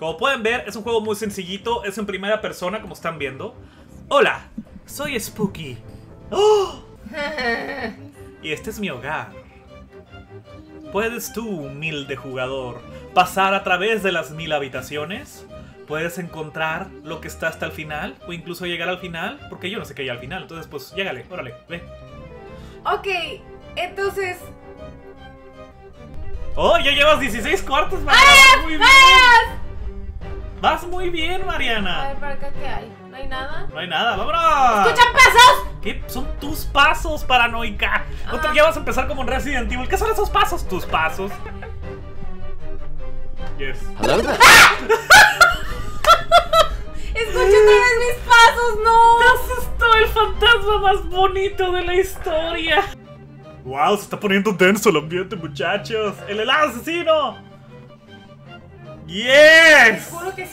Como pueden ver, es un juego muy sencillito. Es en primera persona, como están viendo. Hola, soy Spooky. ¡Oh! Y este es mi hogar. ¿Puedes tú, humilde jugador, pasar a través de las 1000 habitaciones? ¿Puedes encontrar lo que está hasta el final? ¿O incluso llegar al final? Porque yo no sé qué hay al final. Entonces, pues, llégale. Órale, ve. Ok, entonces... ¡Oh, ya llevas 16 cuartos, Mariana! ¡Vas muy bien! ¡Vas muy bien, Mariana! A ver, ¿para acá qué hay? ¿No hay nada? No hay nada, ¡vámonos! ¡Escuchan pasos! ¿Qué son tus pasos, paranoica? Otro día vas a empezar como en Resident Evil. ¿Qué son esos pasos? Tus pasos. Yes. ¡Ah! ¡Escucha otra vez mis pasos! ¡No! ¡Te asustó el fantasma más bonito de la historia! ¡Wow! Se está poniendo denso el ambiente, muchachos. ¡El helado asesino! ¡Yes! Te juro que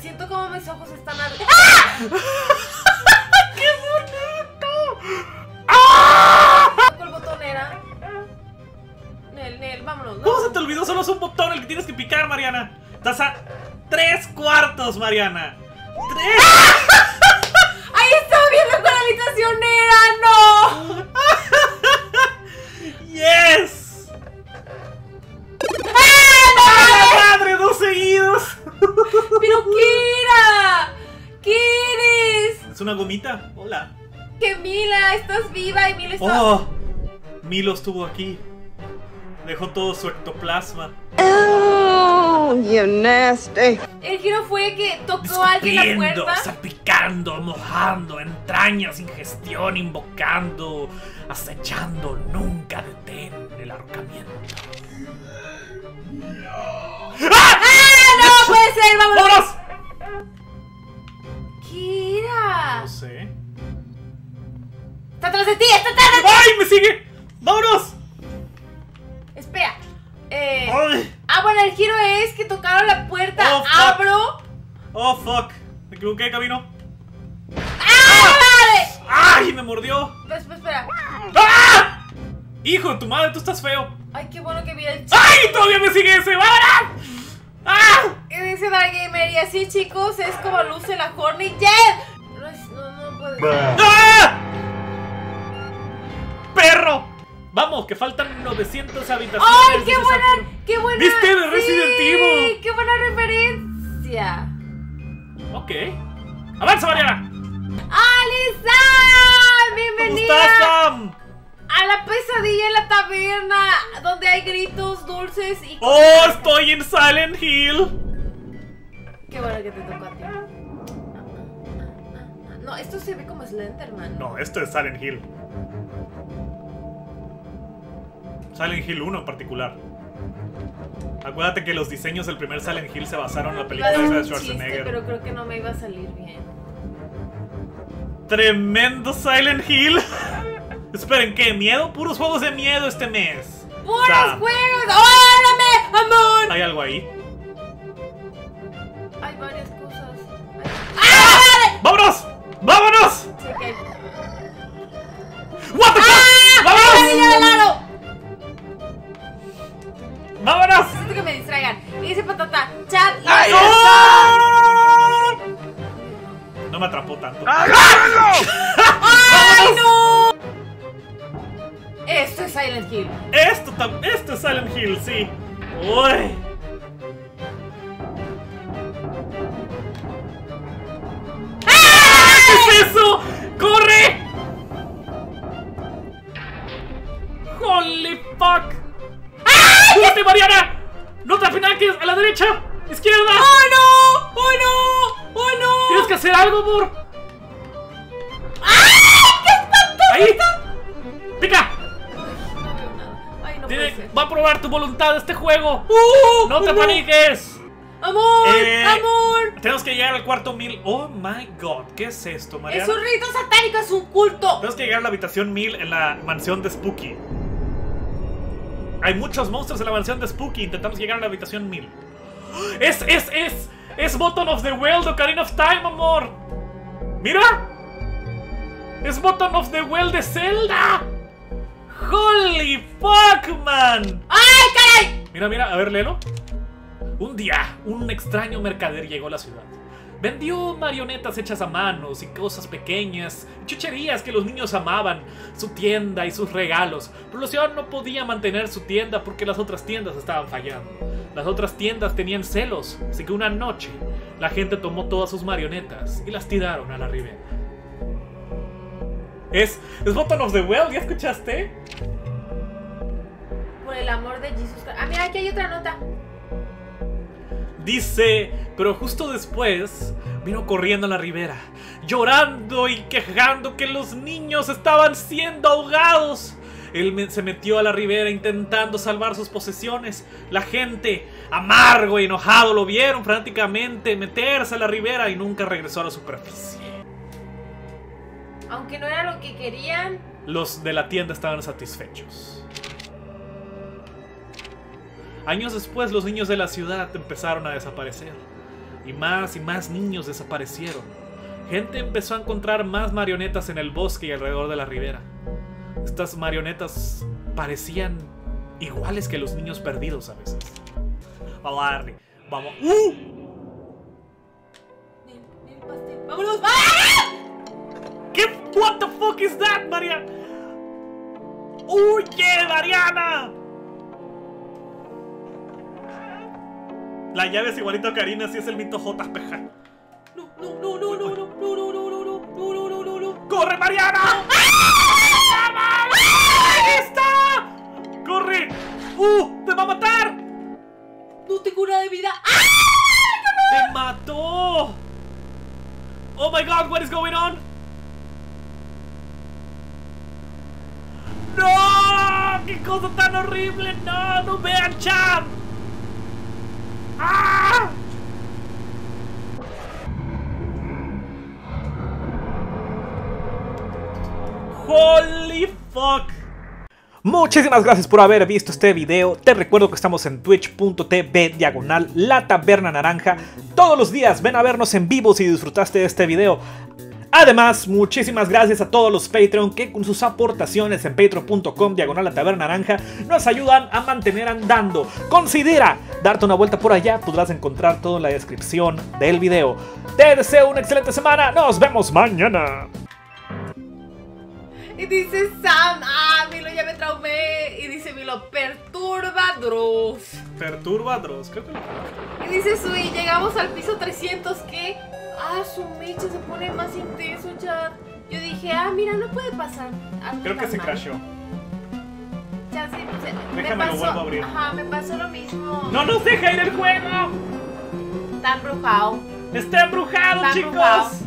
siento como mis ojos están abiertos. ¡Ah! ¡Qué bonito! ¡Ah! ¿Cuál botón era? Nel, vámonos. ¿No? ¿Cómo se te olvidó? Solo es un botón el que tienes que picar, Mariana. Estás a 3 cuartos, Mariana. ¡Tres! ¡Ah! ¡Ahí estaba viendo cuál habitación era! ¡No! ¡Yes! ¡Ah, madre! ¡Dos seguidos! ¿Pero qué era? ¿Qué eres? Es una gomita. Hola. Que Mila, estás viva y Mila está... ¡Oh! Milo estuvo aquí. Dejó todo su ectoplasma. ¡Oh! ¡You nasty! El giro fue que tocó a alguien la puerta. Salpicando, mojando, entrañas, ingestión, invocando, acechando, nunca detén el ahorcamiento. No. ¡Ah! ¡Ah! ¡No puede ser! ¡Vámonos! ¡Vámonos! ¿Qué era? No sé. ¡Está atrás de ti! ¡Está atrás de ti! ¡Ay! ¡Me sigue! ¡Vámonos! Espera. Bueno, el giro es que tocaron la puerta. Oh, abro. Oh, fuck. Me equivoqué de camino. ¡Ah! ¡Ay! Me mordió. Espera. ¡Ah! Hijo de tu madre, tú estás feo. Ay, qué bueno que vi el chico. ¡Ay! Todavía me sigue ese. ¡Vámonos! ¡Ah! Dice Dark Gamer. Y así, chicos, es como luce la Horny Jet. No puedo. ¡Ah! ¡Perro! Vamos, que faltan 900 habitaciones. ¡Ay, qué buena! ¡Qué buena! ¡Viste de Resident Evil! ¡Qué buena referencia! Ok. ¡Avanza, Mariana! ¡Ali, Sam! ¡Bienvenida! ¿Cómo estás, Sam? A la pesadilla en la taberna, donde hay gritos dulces y... ¡Oh, estoy en Silent Hill! Qué bueno que te tocó a ti. No, esto se ve como Slenderman. No, esto es Silent Hill. Silent Hill 1 en particular. Acuérdate que los diseños del primer Silent Hill se basaron en la película de Schwarzenegger. Chiste, pero creo que no me iba a salir bien. ¡Tremendo Silent Hill! Esperen, ¿qué? ¿Miedo? ¡Puros juegos de miedo este mes! ¡Puros juegos! ¡Órame, amor! ¿Hay algo ahí? Hay varias cosas. ¡Ah! ¡Vámonos! ¡Vámonos! Sí, okay. ¡What the fuck! ¡Vámonos! ¡Vámonos! Siento que me distraigan. Y dice patata, chat. ¡Ay, no! No me atrapó tanto. ¡Ay, no! Esto es Silent Hill. Esto es Silent Hill, sí. Uy. ¡Ah! ¿Qué es eso? ¡Corre! ¡Holy fuck! ¡Júgate, Mariana! ¡No te apenalques! ¡A la derecha! ¡Izquierda! ¡Oh, no! ¡Oh, no! ¡Oh, no! ¡Tienes que hacer algo, amor! ¡Ay! ¡Qué espantoso! ¡Ahí está! ¡Pica! Uy, no veo nada. Ay, no puede ser. Va a probar tu voluntad este juego. ¡No te paniques! ¡Amor! ¡Amor! Tenemos que llegar al cuarto 1000. ¡Oh, my God! ¿Qué es esto, Mariana? ¡Es un rito satánico! ¡Es un culto! Tenemos que llegar a la habitación 1000 en la mansión de Spooky. Hay muchos monstruos en la mansión de Spooky. Intentamos llegar a la habitación 1000. Es Bottom of the Well de Ocarina of Time, amor. Mira, es Bottom of the Well de Zelda. Holy fuck, man. ¡Ay, caray! Mira, a ver, léelo. Un día, un extraño mercader llegó a la ciudad. Vendió marionetas hechas a manos y cosas pequeñas, chucherías que los niños amaban, su tienda y sus regalos. Pero la ciudad no podía mantener su tienda porque las otras tiendas estaban fallando. Las otras tiendas tenían celos, así que una noche la gente tomó todas sus marionetas y las tiraron a la ribera. Es Bottom of the Well, ¿ya escuchaste? Por el amor de Jesús. Ah, mira, aquí hay otra nota. Dice, pero justo después vino corriendo a la ribera, llorando y quejando que los niños estaban siendo ahogados. Él se metió a la ribera intentando salvar sus posesiones. La gente, amargo y enojado, lo vieron prácticamente meterse a la ribera y nunca regresó a la superficie. Aunque no era lo que querían, los de la tienda estaban satisfechos. Años después, los niños de la ciudad empezaron a desaparecer. Y más niños desaparecieron. Gente empezó a encontrar más marionetas en el bosque y alrededor de la ribera. Estas marionetas parecían iguales que los niños perdidos a veces. Vamos a darle. Vamos. ¡Vámonos! ¡Ah! ¿Qué? What the fuck is that, Mariana? ¡Huye, Mariana! La llave es igualita a Karina, si es el mito JPG. No. ¡Corre, Mariana! ¡Ah! ¡Ahí está! ¡Corre! ¡Te va a matar! ¡No tengo una de vida! ¡Ah! ¡Te mató! ¡Oh my god! What is going on? ¡No! ¡Qué cosa tan horrible! ¡No! ¡No vean, chat! ¡Ah! ¡Holy fuck! Muchísimas gracias por haber visto este video. Te recuerdo que estamos en twitch.tv/La Taberna Naranja. Todos los días ven a vernos en vivo si disfrutaste de este video. Además, muchísimas gracias a todos los Patreon que con sus aportaciones en patreon.com/La Taberna Naranja nos ayudan a mantener andando. Considera darte una vuelta por allá, podrás encontrar todo en la descripción del video. Te deseo una excelente semana, nos vemos mañana. Y dice Sam, ah, Milo, ya me traumé. Y dice Milo, Perturba Dros. Perturba Dros, ¿qué te lo pasa? Y dice Sui, llegamos al piso 300, ¿qué? Ah, su mecha se pone más intenso, chat. Yo dije, ah, mira, no puede pasar. Creo que se crashó. Ya, sí, pues, déjame lo vuelvo a abrir. Ajá, me pasó lo mismo. ¡No nos deja ir el juego! Está embrujado. ¡Está embrujado, chicos!